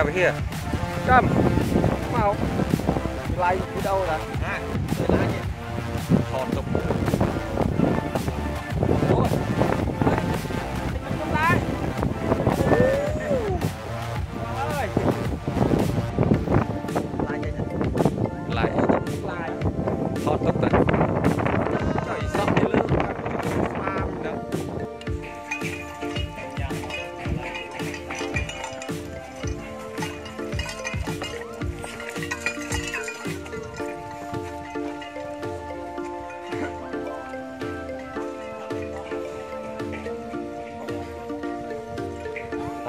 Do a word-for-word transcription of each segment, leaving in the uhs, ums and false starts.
over here. Come. Come on. Like, you know that. I like it. Hot up. Like it. Like hot up that.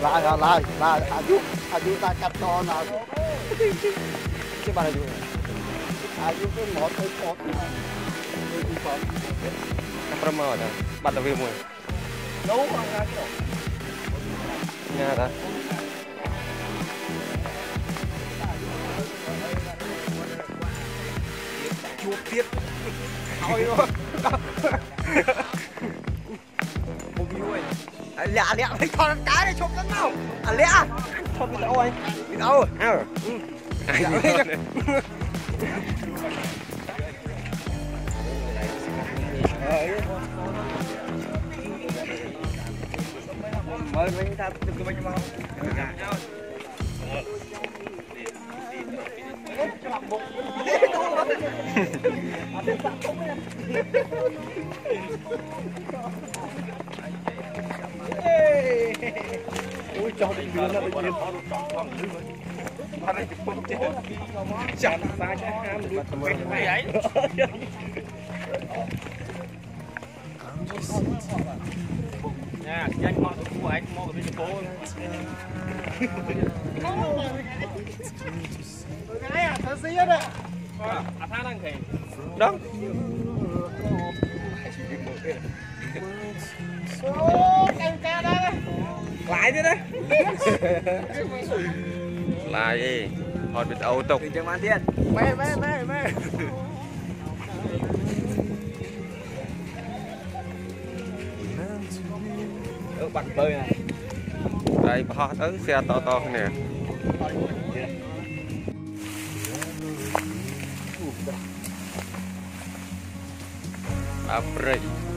lại lại lại anh giúp anh giúp ta cắt to nào cái bà này dùng ai cũng cứ mót thấy mót người cũng mót cầm mờ chẳng bắt đầu về mùi nấu ăn ra cái đó nha đó chua tiết thôi luôn bông vui lẹ lẹ thấy con cá này chụp rất nào à lẹ thôi bị đau anh bị đau à ai mời mình ta từ cái bên nhau ui cho đi biến là đi biến chặt ba cái ham luôn cái ấy nha anh mò được cua anh mò được cái phố cái à thằng xí đấy à thằng đang kì đúng em ca đây lại thế đấy lại đi hòn bị âu tục trường An Thiên mê mê mê mê Bạn bơi này. Đây họ tới xe to to nè. Apre.